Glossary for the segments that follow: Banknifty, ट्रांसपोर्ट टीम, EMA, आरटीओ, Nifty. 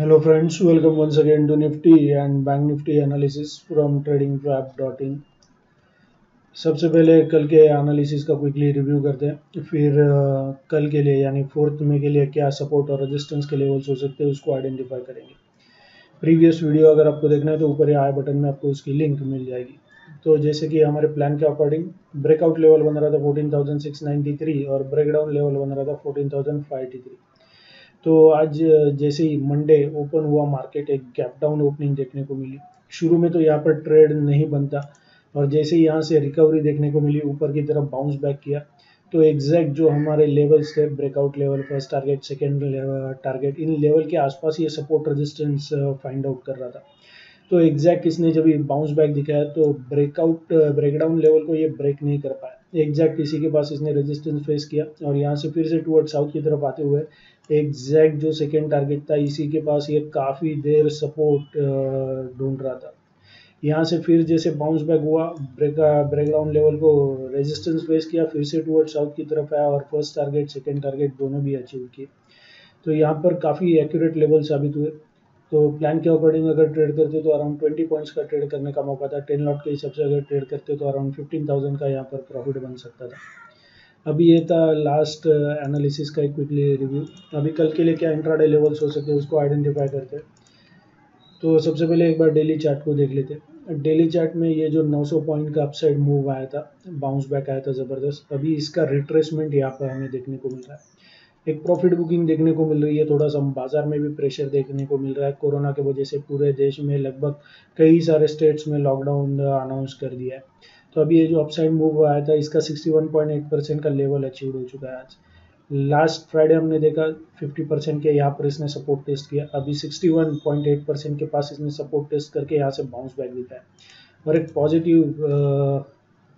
Hello friends, welcome once again to Nifty and Bank Nifty analysis from TradingFab.in। सबसे पहले कल के analysis का क्विकली रिव्यू करते हैं, फिर कल के लिए यानी 4 मई के लिए क्या सपोर्ट और रेजिस्टेंस के लेवल्स हो सकते हैं उसको आइडेंटिफाई करेंगे। प्रीवियस वीडियो अगर आपको देखना है तो ऊपर आई बटन में आपको उसकी लिंक मिल जाएगी। तो जैसे कि हमारे प्लान के अकॉर्डिंग ब्रेकआउट लेवल बन रहा था 14,693 और ब्रेकडाउन लेवल बन रहा था 14,583। तो आज जैसे ही मंडे ओपन हुआ मार्केट एक गैप डाउन ओपनिंग देखने को मिली। शुरू में तो यहाँ पर ट्रेड नहीं बनता और जैसे ही यहाँ से रिकवरी देखने को मिली ऊपर की तरफ बाउंस बैक किया। तो एग्जैक्ट जो हमारे लेवल्स थे breakout level, first target, second target, इन लेवल के आसपास ये सपोर्ट रेजिस्टेंस फाइंड आउट कर रहा था। तो एग्जैक्ट इसने जब ये बाउंस बैक दिखाया तो ब्रेकडाउन लेवल को ये ब्रेक नहीं कर पाया। एग्जैक्ट इसी के पास इसने रेजिस्टेंस फेस किया और यहाँ से फिर से टुवर्ड्स साउथ की तरफ आते हुए एग्जैक्ट जो सेकेंड टारगेट था इसी के पास ये काफ़ी देर सपोर्ट ढूंढ रहा था। यहाँ से फिर जैसे बाउंस बैक हुआ ब्रेकडाउन लेवल को रेजिस्टेंस फेस किया, फिर से टुवर्ड्स साउथ की तरफ आया और फर्स्ट टारगेट सेकेंड टारगेट दोनों भी अचीव किए। तो यहाँ पर काफ़ी एक्यूरेट लेवल साबित हुए। तो प्लान के अकॉर्डिंग अगर ट्रेड करते तो अराउंड 20 पॉइंट्स का ट्रेड करने का मौका था। 10 लॉट के हिसाब से अगर ट्रेड करते तो अराउंड 15,000 का यहाँ पर प्रॉफिट बन सकता था। अभी ये था लास्ट एनालिसिस का एक क्विकली रिव्यू। अभी कल के लिए क्या इंट्राडे लेवल्स हो सकते हैं उसको आइडेंटिफाई करते हैं। तो सबसे पहले एक बार डेली चार्ट को देख लेते हैं। डेली चार्ट में ये जो 900 पॉइंट का अपसाइड मूव आया था, बाउंस बैक आया था ज़बरदस्त, अभी इसका रिट्रेसमेंट यहाँ पर हमें देखने को मिल रहा है। एक प्रॉफिट बुकिंग देखने को मिल रही है। थोड़ा सा बाजार में भी प्रेशर देखने को मिल रहा है। कोरोना के वजह से पूरे देश में लगभग कई सारे स्टेट्स में लॉकडाउन अनाउंस कर दिया है। तो अभी ये जो अपसाइड मूव आया था इसका 61.8% का लेवल अचीव हो चुका है आज। लास्ट फ्राइडे हमने देखा 50% के यहाँ पर इसने सपोर्ट टेस्ट किया, अभी 61.8% के पास इसने सपोर्ट टेस्ट करके यहाँ से बाउंस बैक दिया है। और एक पॉजिटिव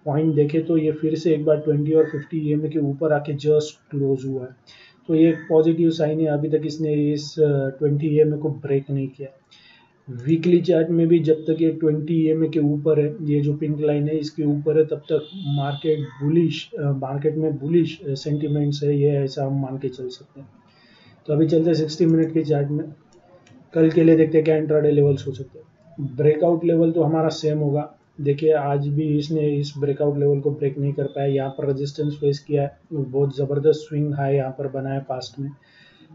पॉइंट देखे तो ये फिर से एक बार 20 और 50 EMA के ऊपर आके जस्ट क्लोज हुआ है। तो ये एक पॉजिटिव साइन है। अभी तक इसने इस 20 EMA को ब्रेक नहीं किया। वीकली चार्ट में भी जब तक ये 20 EMA के ऊपर है, ये जो पिंक लाइन है इसके ऊपर है, तब तक मार्केट में बुलिश सेंटिमेंट्स है, ये ऐसा हम मान के चल सकते हैं। तो अभी चलते हैं 60 मिनट के चार्ट में। कल के लिए देखते हैं क्या इंट्राडे लेवल्स हो सकते हैं। ब्रेकआउट लेवल तो हमारा सेम होगा। देखिए आज भी इसने इस ब्रेकआउट लेवल को ब्रेक नहीं कर पाया, यहाँ पर रेजिस्टेंस फेस किया है। बहुत ज़बरदस्त स्विंग हाई यहाँ पर बनाया पास्ट में।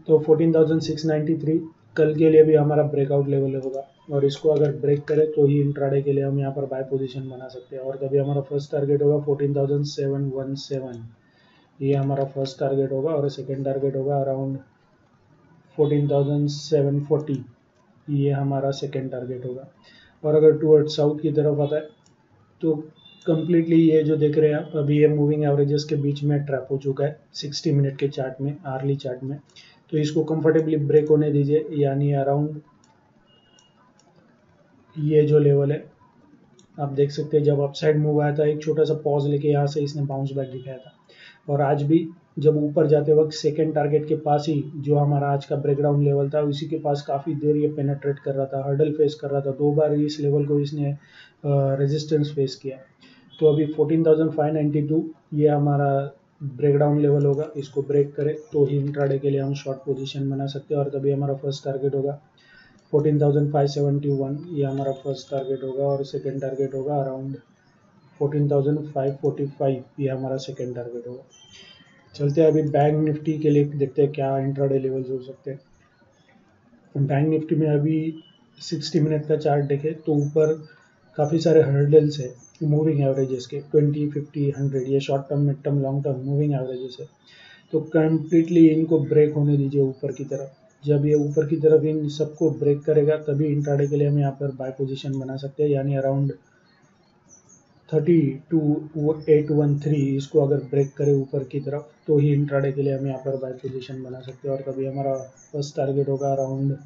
तो 14,693 कल के लिए भी हमारा ब्रेकआउट लेवल होगा और इसको अगर ब्रेक करें तो ये इंट्राडे के लिए हम यहाँ पर बाय पोजीशन बना सकते हैं। और तभी हमारा फर्स्ट टारगेट होगा 14,717, ये हमारा फर्स्ट टारगेट होगा। और सेकेंड टारगेट होगा अराउंड 14,740, ये हमारा सेकेंड टारगेट होगा। और अगर टूवर्ड्स साउथ की तरफ आता है तो कम्प्लीटली ये जो देख रहे हैं आप, अभी ये मूविंग एवरेजेस के बीच में ट्रैप हो चुका है 60 मिनट के चार्ट में, आर्ली चार्ट में। तो इसको कंफर्टेबली ब्रेक होने दीजिए, यानी अराउंड ये जो लेवल है आप देख सकते हैं। जब अपसाइड मूव आया था एक छोटा सा पॉज लेके यहाँ से इसने बाउंस बैक दिखाया था। और आज भी जब ऊपर जाते वक्त सेकेंड टारगेट के पास ही जो हमारा आज का ब्रेकडाउन लेवल था उसी के पास काफ़ी देर ये पेनेट्रेट कर रहा था, हर्डल फेस कर रहा था। 2 बार इस लेवल को इसने रेजिस्टेंस फेस किया। तो अभी 14,592 ये हमारा ब्रेकडाउन लेवल होगा। इसको ब्रेक करें तो ही इंट्राडे के लिए हम शॉर्ट पोजिशन बना सकते हैं। और तभी हमारा फर्स्ट टारगेट होगा 14,571, ये हमारा फर्स्ट टारगेट होगा। और सेकेंड टारगेट होगा अराउंड 14,545, ये हमारा सेकेंड टारगेट होगा। चलते हैं अभी बैंक निफ्टी के लिए देखते हैं क्या इंट्राडे लेवल्स हो सकते हैं। बैंक निफ्टी में अभी 60 मिनट का चार्ट देखें तो ऊपर काफ़ी सारे हर्डल्स है मूविंग एवरेजेस के 20, 50, 100, ये short term, mid term, long term moving averages है। तो कम्प्लीटली इनको ब्रेक होने दीजिए ऊपर की तरफ। जब ये ऊपर की तरफ इन सबको ब्रेक करेगा तभी इंट्राडे के लिए हम यहाँ पर बाय पोजीशन बना सकते हैं, यानी अराउंड 32,813 इसको अगर ब्रेक करें ऊपर की तरफ तो ही इंट्राडे के लिए हम यहाँ पर बाय पोजीशन बना सकते हैं। और तभी हमारा फर्स्ट टारगेट होगा अराउंड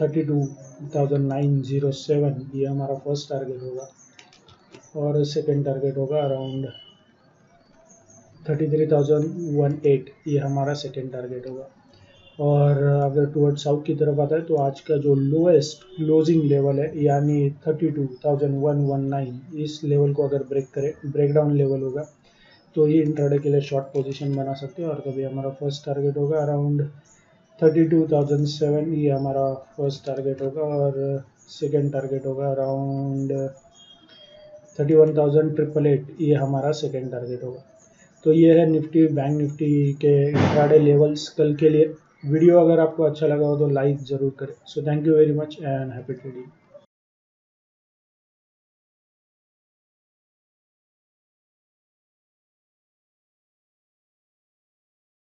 32,907, ये हमारा फर्स्ट टारगेट होगा। और सेकेंड टारगेट होगा अराउंड 33,018, ये हमारा सेकेंड टारगेट होगा। और अगर टूवर्ड साउथ की तरफ आता है तो आज का जो लोएस्ट क्लोजिंग लेवल है यानी 32,119, इस लेवल को अगर ब्रेक करें, ब्रेकडाउन लेवल होगा, तो ये इंट्राडे के लिए शॉर्ट पोजीशन बना सकते हैं। और तभी हमारा फर्स्ट टारगेट होगा अराउंड 32,007 ये हमारा फर्स्ट टारगेट होगा और सेकंड टारगेट होगा अराउंड 31,888, ये हमारा सेकंड टारगेट होगा। तो ये है निफ्टी बैंक निफ्टी के इंट्राडे लेवल्स कल के लिए। वीडियो अगर आपको अच्छा लगा हो तो लाइक ज़रूर करें। So thank you very much and happy trading.